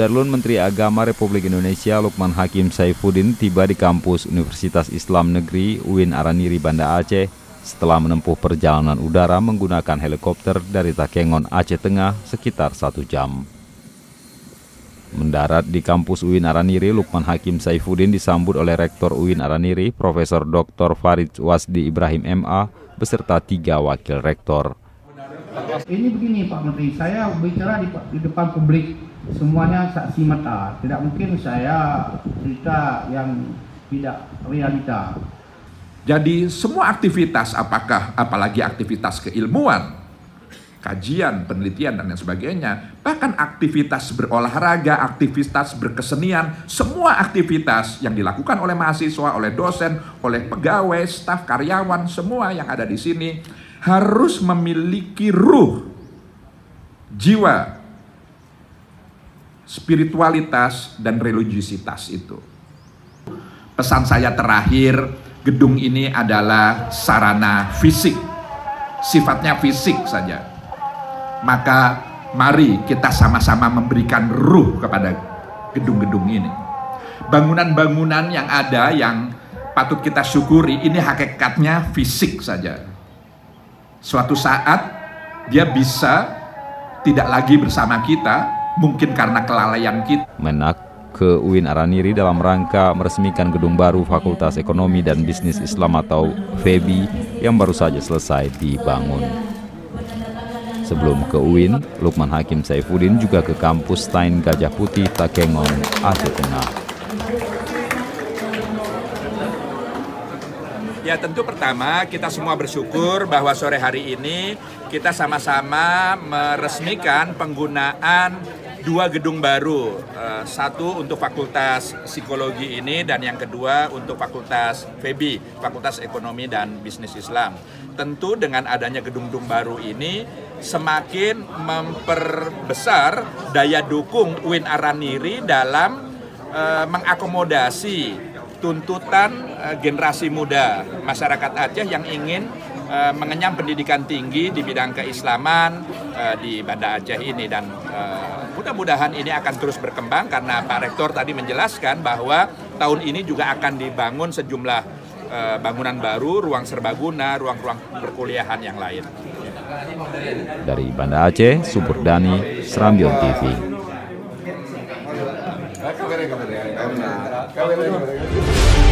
Darlun Menteri Agama Republik Indonesia Lukman Hakim Saifuddin tiba di kampus Universitas Islam Negeri UIN Ar-Raniry Banda Aceh setelah menempuh perjalanan udara menggunakan helikopter dari Takengon, Aceh Tengah sekitar 1 jam. Mendarat di kampus UIN Ar-Raniry, Lukman Hakim Saifuddin disambut oleh Rektor UIN Ar-Raniry, Profesor Dr. Farid Wajdi Ibrahim MA, beserta 3 wakil rektor. Ini begini Pak Menteri, saya bicara di depan publik, semuanya saksi mata. Tidak mungkin saya cerita yang tidak realita. Jadi semua aktivitas, apalagi aktivitas keilmuan, kajian, penelitian, dan lain sebagainya, bahkan aktivitas berolahraga, aktivitas berkesenian, semua aktivitas yang dilakukan oleh mahasiswa, oleh dosen, oleh pegawai, staf, karyawan, semua yang ada di sini harus memiliki ruh, jiwa, spiritualitas, dan religiositas itu. Pesan saya terakhir, gedung ini adalah sarana fisik, sifatnya fisik saja. Maka mari kita sama-sama memberikan ruh kepada gedung-gedung ini. Bangunan-bangunan yang ada yang patut kita syukuri, ini hakikatnya fisik saja. Suatu saat dia bisa tidak lagi bersama kita, mungkin karena kelalaian kita. Menak ke UIN Ar-Raniry dalam rangka meresmikan gedung baru Fakultas Ekonomi dan Bisnis Islam atau FEBI yang baru saja selesai dibangun. Sebelum ke UIN, Lukman Hakim Saifuddin juga ke kampus Stein Gajah Putih, Takengon, Aceh Tengah. Ya tentu pertama kita semua bersyukur bahwa sore hari ini kita sama-sama meresmikan penggunaan 2 gedung baru. 1 untuk Fakultas Psikologi ini dan yang kedua untuk Fakultas FEBI, Fakultas Ekonomi dan Bisnis Islam. Tentu dengan adanya gedung-gedung baru ini semakin memperbesar daya dukung UIN Ar-Raniry dalam mengakomodasi tuntutan generasi muda masyarakat Aceh yang ingin mengenyam pendidikan tinggi di bidang keislaman di Banda Aceh ini, dan mudah-mudahan ini akan terus berkembang karena Pak Rektor tadi menjelaskan bahwa tahun ini juga akan dibangun sejumlah bangunan baru, ruang serbaguna, ruang-ruang perkuliahan yang lain. Dari Banda Aceh, Suburdani, Serambion TV. Kamera.